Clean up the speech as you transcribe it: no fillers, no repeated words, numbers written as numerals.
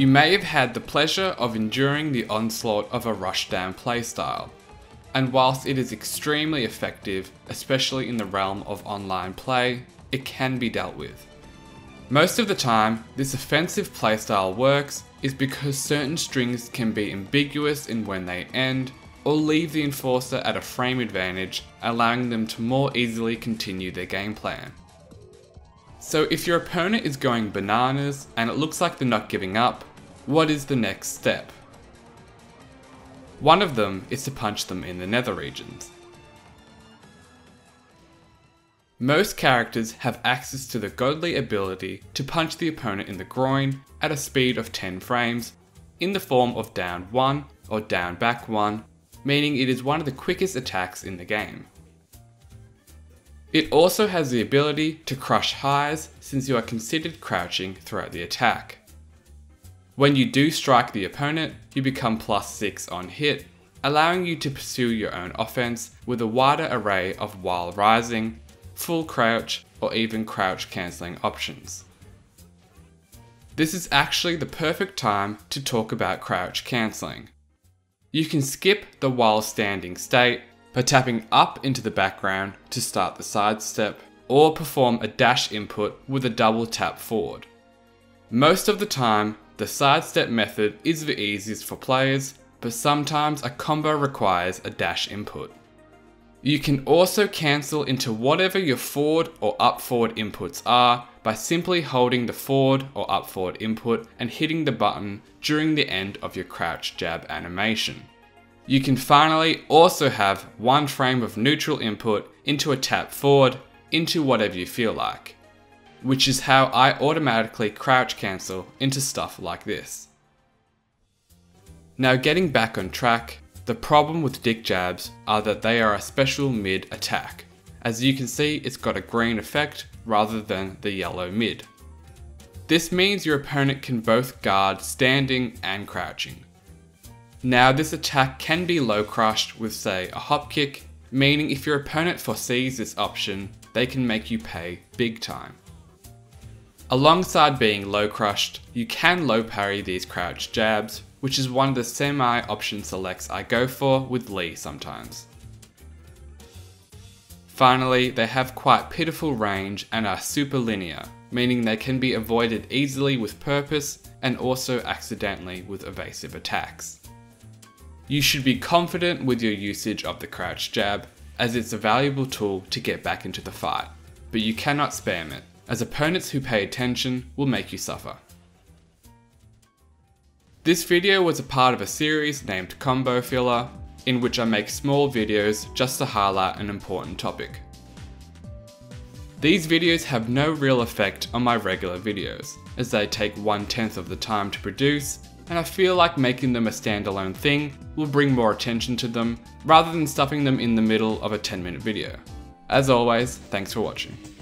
You may have had the pleasure of enduring the onslaught of a rushdown playstyle, and whilst it is extremely effective, especially in the realm of online play, it can be dealt with. Most of the time, this offensive playstyle works is because certain strings can be ambiguous in when they end, or leave the enforcer at a frame advantage, allowing them to more easily continue their game plan. So if your opponent is going bananas, and it looks like they're not giving up, what is the next step? One of them is to punch them in the nether regions. Most characters have access to the godly ability to punch the opponent in the groin at a speed of 10 frames, in the form of down 1 or down back 1, meaning it is one of the quickest attacks in the game. It also has the ability to crush highs since you are considered crouching throughout the attack. When you do strike the opponent, you become +6 on hit, allowing you to pursue your own offense with a wider array of while rising, full crouch, or even crouch cancelling options. This is actually the perfect time to talk about crouch cancelling. You can skip the while standing state by tapping up into the background to start the sidestep, or perform a dash input with a double tap forward. Most of the time, the sidestep method is the easiest for players, but sometimes a combo requires a dash input. You can also cancel into whatever your forward or up forward inputs are by simply holding the forward or up forward input and hitting the button during the end of your crouch jab animation. You can finally also have one frame of neutral input into a tap forward into whatever you feel like, which is how I automatically crouch cancel into stuff like this. Now getting back on track, the problem with dick jabs are that they are a special mid attack. As you can see, it's got a green effect rather than the yellow mid. This means your opponent can both guard standing and crouching. Now this attack can be low crushed with, say, a hop kick, meaning if your opponent foresees this option, they can make you pay big time. Alongside being low crushed, you can low parry these crouch jabs, which is one of the semi option selects I go for with Lee sometimes. Finally, they have quite pitiful range and are super linear, meaning they can be avoided easily with purpose and also accidentally with evasive attacks. You should be confident with your usage of the crouch jab, as it's a valuable tool to get back into the fight, but you cannot spam it, as opponents who pay attention will make you suffer. This video was a part of a series named Combo Filler, in which I make small videos just to highlight an important topic. These videos have no real effect on my regular videos, as they take 1/10 of the time to produce, and I feel like making them a standalone thing will bring more attention to them, rather than stuffing them in the middle of a 10-minute video. As always, thanks for watching.